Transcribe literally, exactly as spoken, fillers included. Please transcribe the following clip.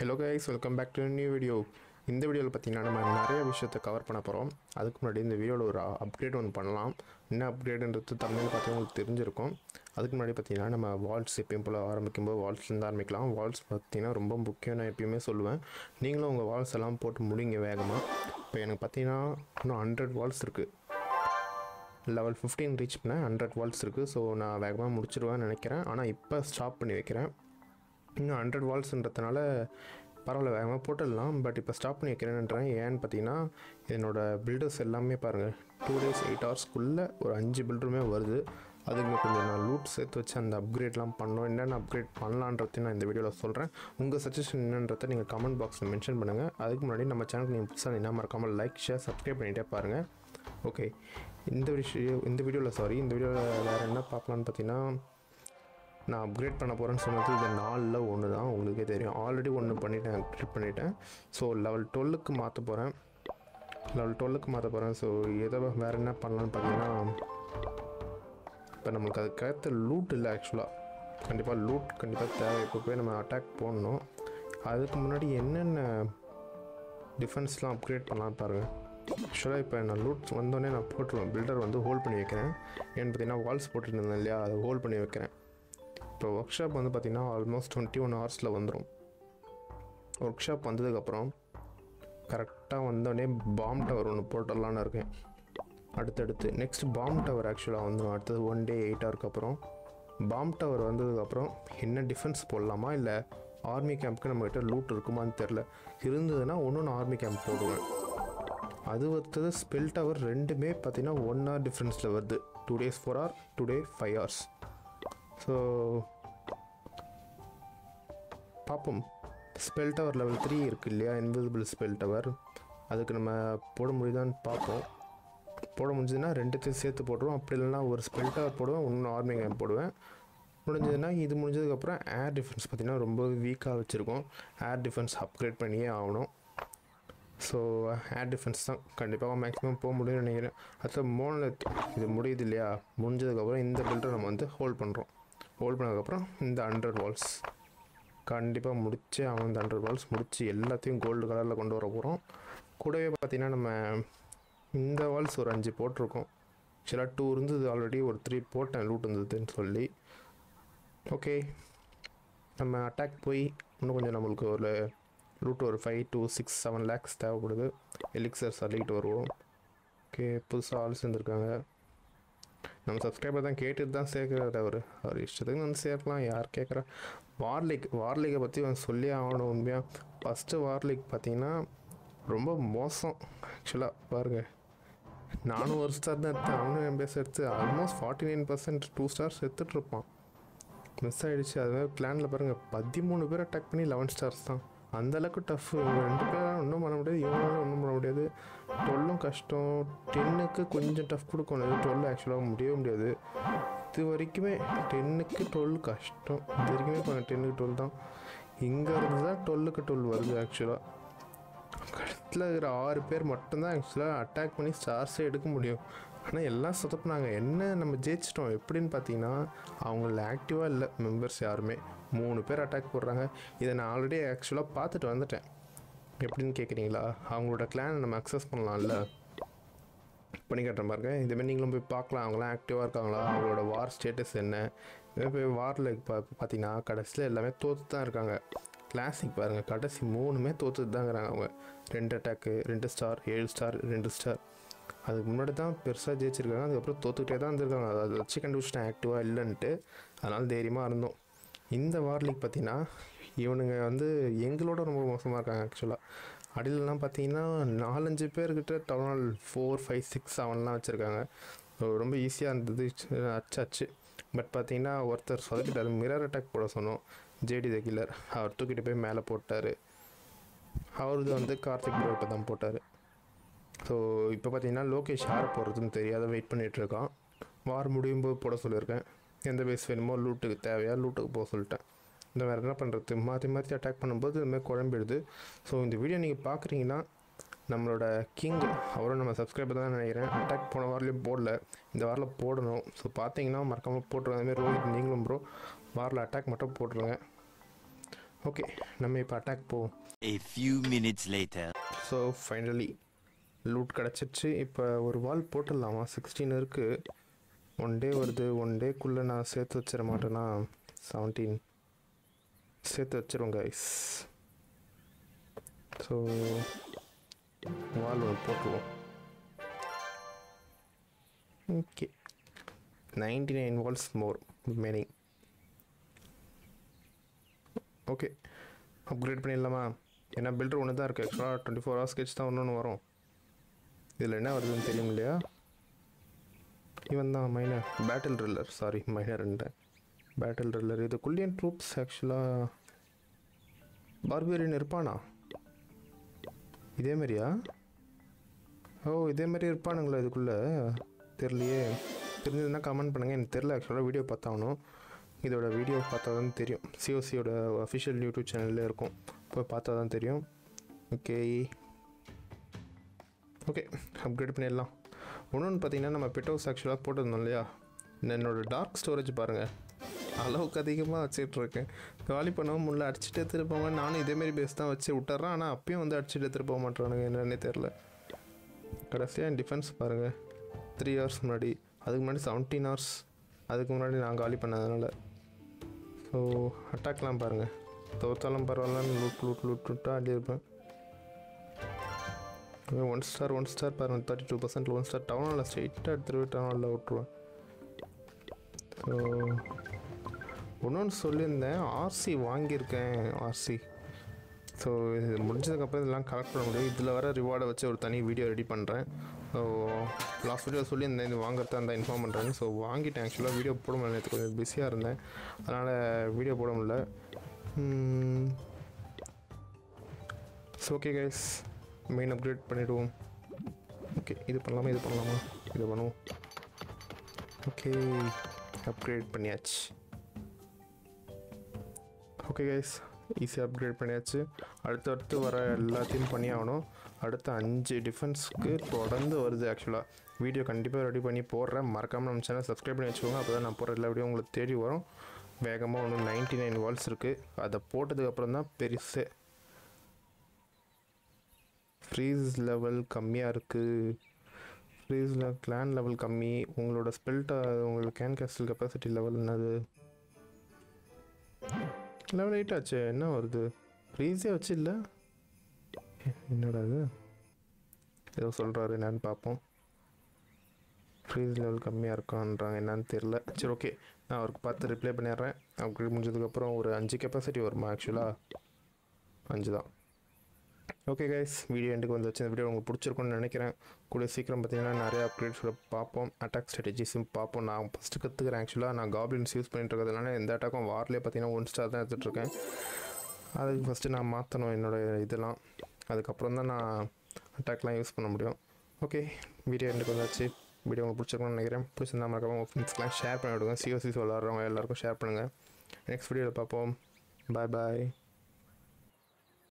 Hello guys, welcome back to a new video. In this video, we will cover this video. We will upgrade this video. We will upgrade this video. We will upgrade this video. We will upgrade this video. We will upgrade this video. We will upgrade this video. We will level fifteen reach one hundred volts irukku, so na vagama mudichiruva nenaikiren. Ana ipa stop panni vekiren. Inga one hundred volts ndrathanaala paravala vagama pottalam, but ipa stop panni vekiren nendren. Yen pathina enoda builders ellame parunga, two days eight hours kulla or five builderume varudhu. அதுக்கு கொஞ்சம் நான் loot சேர்த்து வச்சு அந்த அப்கிரேட்லாம் பண்ணோம், என்னென்ன upgrade பண்ணலான்றதை நான் இந்த வீடியோவில் சொல்கிறேன். உங்கள் சஜஷன் என்னன்றதை நீங்கள் கமெண்ட் பாக்ஸில் மென்ஷன் பண்ணுங்கள். அதுக்கு முன்னாடி நம்ம சேனலுக்கு நீங்கள் புதுசாக என்ன மறக்காமல் லைக் ஷேர் சப்ஸ்கிரைப் பண்ணிகிட்டே பாருங்கள். ஓகே, இந்த விஷய இந்த வீடியோவில் சாரி இந்த வீடியோவில் வேறு என்ன பார்க்கலான்னு பார்த்தீங்கன்னா, நான் அப்கிரேட் பண்ண போகிறேன்னு சொன்னது இந்த நாலில் ஒன்று தான், உங்களுக்கே தெரியும். ஆல்ரெடி ஒன்று பண்ணிவிட்டேன், அப்கிரேட் பண்ணிவிட்டேன். ஸோ லெவல் டுவெல்லுக்கு மாற்ற போகிறேன் லெவல் டுவெல்லுக்கு மாற்ற போகிறேன் ஸோ எதை வேறு என்ன பண்ணலான்னு பார்த்தீங்கன்னா, இப்போ நம்மளுக்கு அதுக்கேற்ற லூட் இல்லை. ஆக்சுவலாக கண்டிப்பாக லூட் கண்டிப்பாக தேவை. இப்போ போய் நம்ம அட்டாக் போடணும். அதுக்கு முன்னாடி என்னென்ன டிஃபென்ஸ்லாம் அப்கிரேட் பண்ணலாம் பாருங்கள். ஆக்சுவலாக இப்போ நான் லூட்ஸ் வந்தோடனே நான் போட்டுருவேன், பில்டர் வந்து ஹோல்ட் பண்ணி வைக்கிறேன். ஏன்னு பார்த்தீங்கன்னா வால்ஸ் போட்டுருந்தேன் இல்லையா, அதை ஹோல்ட் பண்ணி வைக்கிறேன். இப்போ ஒர்க் ஷாப் வந்து பார்த்திங்கன்னா ஆல்மோஸ்ட் டுவெண்ட்டி ஒன் ஹவர்ஸில் வந்துடும். ஒர்க் ஷாப் வந்ததுக்கப்புறம் கரெக்டாக வந்தோடனே பாம் டவர் ஒன்று போட்டுடலான்னு இருக்கேன். அடுத்தடுத்து நெக்ஸ்ட் பாம் டவர் ஆக்சுவலாக வந்துடும். அடுத்தது ஒன் டே எயிட் ஹவருக்கு அப்புறம் பாம் டவர் வந்ததுக்கப்புறம் என்ன டிஃபென்ஸ் போடலாமா, இல்லை ஆர்மி கேம்ப்க்கு நம்மகிட்ட லூட் இருக்குமான்னு தெரில. இருந்ததுன்னா ஒன்று ஒன்று ஆர்மி கேம்ப் போடுவேன். அது அடுத்தது ஸ்பெல் டவர். ரெண்டுமே பார்த்திங்கன்னா ஒன் ஹவர் டிஃப்ரென்ஸில் வருது. Two days four hour two day five hours so பார்ப்போம். ஸ்பெல் டவர் லெவல் த்ரீ இருக்குது இல்லையா, இன்விசிபிள் ஸ்பெல் டவர், அதுக்கு நம்ம போட முடியுதான்னு பார்ப்போம். போட முடிஞ்சதுன்னா ரெண்டுத்தையும் சேர்த்து போட்டுருவோம். அப்படி இல்லைன்னா ஒரு ஸ்பெல் டவர் போடுவேன், ஒன்று ஆர்மி கேம்ப் போடுவேன். முடிஞ்சதுன்னா இது முடிஞ்சதுக்கப்புறம் ஏர் டிஃபென்ஸ் பார்த்திங்கன்னா ரொம்ப வீக்காக வச்சுருக்கோம். ஏர் டிஃபென்ஸ் அப்கிரேட் பண்ணியே ஆகணும். ஸோ ஏர் டிஃபென்ஸ் தான் கண்டிப்பாக மேக்ஸிமம் போக முடியும்னு நினைக்கிறேன். அடுத்த மூணு இது முடியுது இல்லையா, முடிஞ்சதுக்கப்புறம் இந்த பில்டர் நம்ம வந்து ஹோல்ட் பண்ணுறோம். ஹோல்ட் பண்ணதுக்கப்புறம் இந்த ஹண்ட்ரட் வால்ஸ் கண்டிப்பாக முடித்து அவன் இந்த ஹண்ட்ரட் வால்ஸ் முடித்து எல்லாத்தையும் கோல்டு கலரில் கொண்டு வர போகிறோம். கூடவே பார்த்திங்கன்னா நம்ம இந்த வால்ஸ் ஒரு அஞ்சு போட்டிருக்கோம். ஆக்சுவலாக டூ இருந்தது ஆல்ரெடி, ஒரு த்ரீ போட்டேன் லூட் இருந்ததுன்னு சொல்லி. ஓகே, நம்ம அட்டாக் போய் இன்னும் கொஞ்சம் நம்மளுக்கு ஒரு லூட் ஒரு five two six seven lakhs தேவைப்படுது. எலிக்சர் சொல்லிக்கிட்டு வருவோம். ஓகே, புதுசாக ஆள் சேர்ந்துருக்காங்க. நம்ம சப்ஸ்கிரைபர் தான் கேட்டுட்டு தான் சேர்க்குறாரு. அவர் அவர் இஷ்டத்துக்கு வந்து சேர்க்கலாம். யார் கேட்குறா? வார்லிக் வார்லிக்கை பற்றி சொல்லி ஆகணும். உண்மையாக ஃபஸ்ட்டு வார்லிக் பார்த்திங்கன்னா ரொம்ப மோசம். ஆக்சுவலாக பாருங்கள், நானும் ஒரு ஸ்டார் தான் எடுத்தேன், அவனும் என் பேச எடுத்து almost forty nine percent two stars எடுத்துகிட்ருப்பான். மிஸ் ஆகிடுச்சு. அதுமாதிரி பிளானில் பாருங்கள் பதிமூணு பேர் அட்டாக் பண்ணி லெவன் ஸ்டார்ஸ் தான். அந்தளவுக்கு டஃப். ரெண்டு பேரால் ஒன்றும் பண்ண முடியாது, இவங்களால ஒன்றும் பண்ண முடியாது. டுவெல்லும் கஷ்டம். டென்னுக்கு கொஞ்சம் டஃப் கொடுக்கணும். இது டுவெல் ஆக்சுவலாக முடியவே முடியாது. இது வரைக்குமே டென்னுக்கு டுவெல் கஷ்டம். இது வரைக்குமே பாருங்க, டென்னுக்கு டுவெல் தான். இங்கே இருந்து தான் டுவெல்லுக்கு டுவெல் வருது. ஆக்சுவலாக கழுத்தில் இருக்கிற ஆறு பேர் மட்டும்தான் ஆக்சுவலாக அட்டாக் பண்ணி ஸ்டார்ஸே எடுக்க முடியும். ஆனால் எல்லாம் சொதப்பினாங்க. என்ன நம்ம ஜெயிச்சிட்டோம் எப்படின்னு பார்த்தீங்கன்னா, அவங்கள ஆக்டிவாக இல்லை மெம்பர்ஸ் யாருமே. மூணு பேர் அட்டாக் போடுறாங்க. இதை நான் ஆல்ரெடி ஆக்சுவலாக பார்த்துட்டு வந்துட்டேன். எப்படின்னு கேட்குறீங்களா? அவங்களோட கிளானை நம்ம அக்சஸ் பண்ணலாம்ல, பண்ணி காட்டுறேன் பாருங்க. இதுமாதிரி நீங்களும் போய் பார்க்கலாம், அவங்களாம் ஆக்டிவாக இருக்காங்களா, அவங்களோட வார் ஸ்டேட்டஸ் என்ன. இதே போய் வாரில் பா பார்த்தீங்கன்னா கடைசியில் எல்லாமே தோற்று தான் இருக்காங்க. கிளாசிக் பாருங்கள், கடைசி மூணுமே தோற்று தாங்கிறாங்க அவங்க. ரெண்டு அட்டாக்கு, ரெண்டு ஸ்டார், ஏழு ஸ்டார், ரெண்டு ஸ்டார். அதுக்கு முன்னாடி தான் பெருசாக ஜெயிச்சிருக்காங்க. அதுக்கப்புறம் தோற்றுக்கிட்டே தான் இருந்திருக்காங்க. அதை வச்சு கண்டுபிடிச்சிட்டேன் ஆக்டிவாக இல்லைன்ட்டு. அதனால் தைரியமாக இருந்தோம். இந்த வார்லிக் பார்த்திங்கன்னா இவனுங்க வந்து எங்களோட ரொம்ப மோசமாக இருக்காங்க. ஆக்சுவலாக அடியிலலாம் பார்த்தீங்கன்னா நாலஞ்சு பேர்கிட்ட டவுனால் ஃபோர் ஃபைவ் சிக்ஸ் செவன்லாம் வச்சுருக்காங்க. ரொம்ப ஈஸியாக இருந்தது, அச்சாச்சு. பட் பார்த்தீங்கன்னா ஒருத்தர் சொதக்கிட்டார். மிரர் அட்டாக் போட சொன்னோம். ஜேடி த கில்லர் அவர் தூக்கிட்டு போய் மேலே போட்டார். அவருது வந்து கார்த்திக் ப்ரோட்டை தான் போட்டார். ஸோ இப்போ பார்த்தீங்கன்னா லோகேஷ் யாரை போடுறதுன்னு தெரியாத வெயிட் பண்ணிகிட்ருக்கான். வார் முடியும் போது போட சொல்லியிருக்கேன். எந்த பேஸ் வேணுமோ லூட்டுக்கு தேவையா லூட்டுக்கு போக சொல்லிட்டேன். இந்த வேறு என்ன பண்ணுறது, மாற்றி மாற்றி அட்டாக் பண்ணும்போது இதுமாதிரி குழம்பிடுது. ஸோ இந்த வீடியோ நீங்கள் பார்க்குறீங்கன்னா நம்மளோட கிங் அவரும் நம்ம சப்ஸ்கிரைபர் தான் நினைக்கிறேன். அட்டாக் போன வாரிலேயே போடல, இந்த வாரில் போடணும். ஸோ பார்த்தீங்கன்னா மறக்காமல் போட்டுருங்க. அதுமாதிரி ரோஹித் நீங்களும் ப்ரோ வாரில் அட்டாக் மட்டும் போட்டுருங்க. ஓகே, நம்ம இப்போ அட்டாக் போவோம். A few minutes later. So finally loot கிடச்சிருச்சு. இப்போ ஒரு வால் போட்டுடலாமா? சிக்ஸ்டீன் இருக்குது. ஒன் டே வருது. ஒன் டேக்குள்ளே நான் சேர்த்து வச்சிட மாட்டேன்னா செவன்டீன் சேர்த்து வச்சிருவோங்க ஐஸ். ஸோ வால் ஒன்று போட்டுருவோம். Okay, ninety nine walls more remaining. Okay, upgrade பண்ணிடலாமா? ஏன்னா பில்டர் ஒன்று தான் இருக்குது. ஆக்சுவலாக டுவெண்ட்டி ஃபோர் ஹவர்ஸ் கழிச்சு தான் ஒன்று ஒன்று வரும். இதில் என்ன வருதுன்னு தெரியும் இல்லையா? இவன் தான் மைனர் பேட்டில் ட்ரில்லர். சாரி, மைனர்ன்றேன், பேட்டில் ட்ரில்லர். இது குல்லியன் ட்ரூப்ஸ். ஆக்சுவலாக பார்பியரின் இருப்பானா? இதேமாரியா? ஓ, இதேமாரி இருப்பானுங்களா? இதுக்குள்ளே தெரியலையே. தெரிஞ்சதுன்னா கமெண்ட் பண்ணுங்கள். எனக்கு தெரில. ஆக்சுவலாக வீடியோ பார்த்தாகணும். இதோட வீடியோ பார்த்தா தான் தெரியும். சிஓசியோட அஃபிஷியல் யூடியூப் சேனலில் இருக்கும், போய் பார்த்தா தான் தெரியும். ஓகே ஓகே அப்கிரேட் பண்ணிடலாம். ஒன்று ஒன்று பார்த்தீங்கன்னா நம்ம பெட்டோஸ் ஆக்சுவலாக போட்டிருந்தோம் இல்லையா? என்னோடய டார்க் ஸ்டோரேஜ் பாருங்கள், அளவுக்கு அதிகமாக வச்சிட்ருக்கேன். காலி பண்ணவும் முன்னே அடிச்சுட்டு திருப்பவங்க. நானும் இதேமாரி பேஸ் தான் வச்சு விட்டுறேன். ஆனால் அப்பயும் வந்து அடிச்சுட்டு திருப்ப மாட்டேறானுங்க, என்னன்னே தெரில. கடைசியாக என் டிஃபென்ஸ் பாருங்கள், த்ரீ ஹவர்ஸ் முன்னாடி, அதுக்கு முன்னாடி செவன்டீன் ஹவர்ஸ், அதுக்கு முன்னாடி நான் காலி பண்ணதுனால. ஸோ அட்டாக்லாம் பாருங்கள், தோத்தாலும் பரவாயில்லன்னு லூட் லூட் லூட் லூட்டாக ஆடியிருப்பேன். ஒன் ஸ்டார் ஒன் ஸ்டார் பாருங்கள், thirty two percent one star. டவுனால் ஸ்ட்ரெயிட்டாக எடுத்துகிட்டு டவுனால் விட்ருவேன். ஸோ ஒன்று சொல்லியிருந்தேன், ஆர்சி வாங்கியிருக்கேன் ஆர்சி. ஸோ இது முடிஞ்சதுக்கப்புறம் இதெல்லாம் கலெக்ட் பண்ண முடியும். இதில் வர ரிவார்டை வச்சு ஒரு தனி வீடியோ ரெடி பண்ணுறேன். ஸோ லாஸ்ட் வீடியோ சொல்லி இந்த இது வாங்குறதா இருந்தால் இன்ஃபார்ம் பண்ணுறேன். ஸோ வாங்கிட்டேன். ஆக்சுவலாக வீடியோ போட முடியல, எனக்கு கொஞ்சம் பிஸியாக இருந்தேன், அதனால் வீடியோ போட முடியல. So okay guys, main upgrade பண்ணிவிடுவோம். ஓகே, இது பண்ணலாமா? இது பண்ணலாமா? இது பண்ணுவோம். ஓகே, அப்கிரேட் பண்ணியாச்சு. ஓகே கைஸ், ஈஸியாக அப்கிரேட் பண்ணியாச்சு. அடுத்தடுத்து வர எல்லாத்தையும் பண்ணி ஆகணும். அடுத்த அஞ்சு டிஃபென்ஸ்க்கு தொடர்ந்து வருது. ஆக்சுவலாக வீடியோ கண்டிப்பாக ரெடி பண்ணி போடுறேன். மறக்காமல் நம்ம சேனல் சப்ஸ்கிரைப் பண்ணி வச்சுக்கோங்க. அப்போ தான் நான் போடுற எல்லா வீடியோ உங்களுக்கு தேடி வரும் வேகமாக. ஒன்று நைன்ட்டி நைன் வால்ஸ் இருக்குது, அதை போட்டதுக்கப்புறம் தான் பெருசு. ஃப்ரீஸ் லெவல் கம்மியாக இருக்குது. ஃப்ரீஸில் கிளான் லெவல் கம்மி. உங்களோட ஸ்பெல்ட்டை, உங்களோட கேன் கேஸ்டல் கெப்பாசிட்டி லெவல் என்னது? லெவல் எயிட் ஆச்சு. என்ன வருது? ஃப்ரீஸே வச்சு இல்லை, என்னடா இது? ஏதோ சொல்கிறாரு, என்னான்னு பார்ப்போம். ஃப்ரீஸ் லெவல் கம்மியாக இருக்கான்றாங்க, என்னான்னு தெரில. சரி ஓகே, நான் அவருக்கு பார்த்து ரிப்ளை பண்ணிடுறேன். அப்கிரேட் முடிஞ்சதுக்கப்புறம் ஒரு அஞ்சு கெப்பாசிட்டி வருமா? ஆக்சுவலாக அஞ்சு தான். ஓகே கைஸ், வீடியோ எண்டுக்கு வந்து வச்சு. இந்த வீடியோ உங்களுக்கு பிடிச்சிருக்குன்னு நினைக்கிறேன். கூட சீக்கிரம் பார்த்தீங்கன்னா நிறையா அப்கிரேட்ஸோட பார்ப்போம், அட்டாக் ஸ்ட்ராட்டஜிஸும் பார்ப்போம். நான் ஃபஸ்ட்டு கற்றுக்கிறேன். ஆக்சுவலாக நான் காப்ளின்ஸ் யூஸ் பண்ணிட்டு இருக்கிறதுனால எந்த அட்டாக்கும் வார்லேயே பார்த்தீங்கன்னா ஒன் ஸ்டார் தான் எடுத்துகிட்ருக்கேன். அதுக்கு ஃபஸ்ட்டு நான் மாற்றணும் என்னோடய இதெல்லாம், அதுக்கப்புறம் தான் நான் அட்டாக்லாம் யூஸ் பண்ண முடியும். ஓகே, வீடியோ எண்டுக்கு வந்தாச்சு. வீடியோ உங்களுக்கு பிடிச்சிருக்குன்னு நினைக்கிறேன். பிடிச்சிருந்தா மறக்காம உங்கள் ஃப்ரெண்ட்ஸ்க்கெலாம் ஷேர் பண்ணி விடுங்க. சிஓசிஸ் விளாட்றவங்க எல்லாேருக்கும் ஷேர் பண்ணுங்கள். நெக்ஸ்ட் வீடியோவில் பார்ப்போம். பாய் பாய்.